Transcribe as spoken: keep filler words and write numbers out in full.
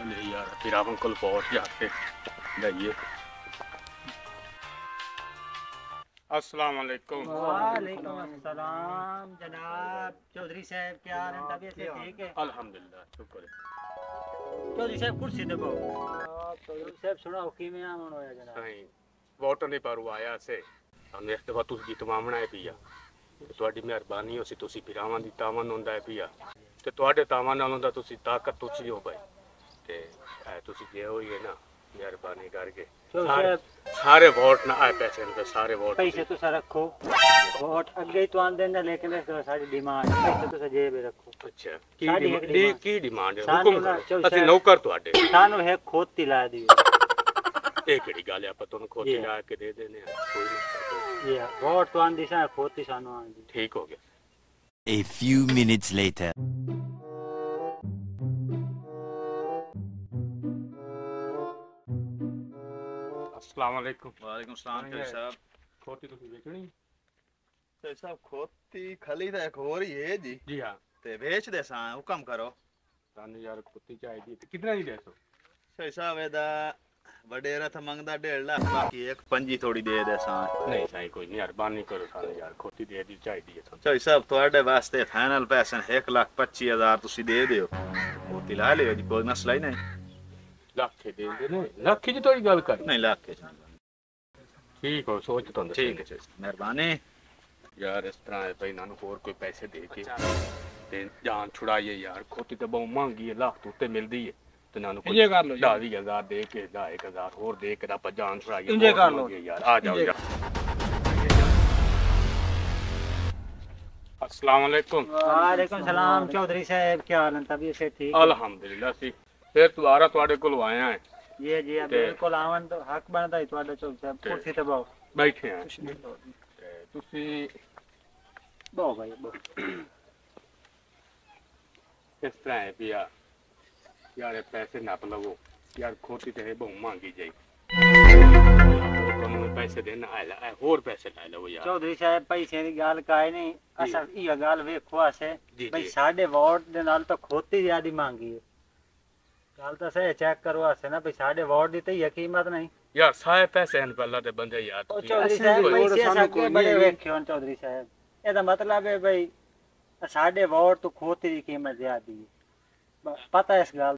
अरे यार फिर आप अंकल पहुँच जाते जाइए। अस्सलाम वालेकुम। वालेकुम अस्सलाम। जनाब चौधरी साहब क्या हाल है? तबीयत ठीक है? अल्हम्दुलिल्लाह शुक्र है। चौधरी साहब कुर्सी दबाओ। चौधरी साहब सुना हुकी में आमन होया जनाब। नहीं वोट नहीं पर आया से हमने एक दफा तुसी तमामना है पिया ਤੁਹਾਡੀ ਮਿਹਰਬਾਨੀ ਹੋਸੀ ਤੁਸੀਂ ਫਿਰਾਵਾਂ ਦੀ ਤਾਮਨ ਹੁੰਦਾ ਹੈ ਪਿਆ ਤੇ ਤੁਹਾਡੇ ਤਾਮਨ ਨਾਲ ਹੁੰਦਾ ਤੁਸੀਂ ਤਾਕਤ ਤੁਸੀਂ ਹੋ ਭਾਈ ਤੇ ਤੁਸੀਂ ਜੇ ਹੋਈਏ ਨਾ ਮਿਹਰਬਾਨੀ ਕਰਕੇ ਸਾਰੇ ਵੋਟ ਨਾ ਆਏ ਪੈਸੇ ਦੇ ਸਾਰੇ ਵੋਟ ਪੈਸੇ ਤੁਸੀਂ ਰੱਖੋ ਵੋਟ ਅੱਗੇ ਹੀ ਤੁਹਾਨੂੰ ਦੇਣਾ ਲੇਕਿਨ ਇਸ ਦਾ ਸਾਡੀ ਡਿਮਾਂਡ ਪੈਸੇ ਤੁਸੀਂ ਜੇਬ ਵਿੱਚ ਰੱਖੋ। ਅੱਛਾ ਕੀ ਕੀ ਡਿਮਾਂਡ ਹੈ? ਹੁਕਮ ਕਰੋ ਅਸੀਂ ਨੌਕਰ ਤੁਹਾਡੇ। ਸਾਨੂੰ ਹੈ ਖੋਤ ਤਿਲਾ ਦਿਓ। ਇਹ ਕਿਹੜੀ ਗੱਲ ਹੈ ਆਪਾਂ ਤੁਹਾਨੂੰ ਖੋਤ ਤਿਲਾ ਕੇ ਦੇ ਦੇਣੇ ਕੋਈ ਨਹੀਂ। Yeah, बहुत तो आंधी सा फोटी सानो आंधी ठीक हो गया। A few minutes later. अस्सलामुअलैकुम। वालेकुम सलाम। तेरे साहब खोती तो कुछ बेचनी? तेरे साहब खोती खाली तो एक और ही है जी। जी हाँ। ते बेच दे सां हुक्म करो। ताने यार खोती चाहिए थी कितना ही दे सो? तेरे साहब ये दा वडेरा था मंगदा डेढ़ लाख बाकी एक पंजी थोड़ी दे दे साथ। नहीं साई कोई नहीं अरबानी करो साले यार खोती दे दी चाहिए दी था। चल साहब तोड़े वास्ते फाइनल पैसा एक लाख पच्चीस हजार तुसी दे दियो खोती ला लियो जी कोई मसला ही नहीं। लाख के दे दे नहीं लाख की थोड़ी गल कर नहीं लाख के ठीक हो सोच तो ठीक है मेहरबानी यार इस तरह है भाई नानू और कोई पैसे दे के ते जान छुड़ाइए यार खोती तो बहु महंगी है लाख तो ते मिलदी है तो नानू को ये कर लो दस हज़ार दे के दस हज़ार और दे के आप जान छुड़ा के ये कर लो यार आ जाओ यार। अस्सलाम वालेकुम। वालेकुम सलाम। चौधरी साहब क्या हाल है? तबीयत से ठीक? अल्हम्दुलिल्लाह ठीक। फिर दोबारा तुम्हारे कोल आया है ये जी बिल्कुल आवन तो हक बनदा है तुम्हारा। चौधरी साहब कुर्सी ते बैठो बैठे हैं तुसी दो भाई दो किस तरह है पिया यार पैसे ना लगो यार खोती तो है बहु मांगी जाए तो पैसे देना आला है और पैसे ला लो यार। चौधरी साहब पैसे की गाल काई नहीं असल ई गाल वेखो असे भाई साडे वोट दे नाल तो खोती ज्यादा मांगी है गाल तो सही चेक करो असे ना भाई साडे वोट दी तो कीमत नहीं यार सारे पैसे इन पल्ला दे बंदे यार। चौधरी साहब पैसे साके बड़े वेखियो चौधरी साहब एदा मतलब है भाई साडे वोट तो खोती दी कीमत ज्यादा है पता है इस गाल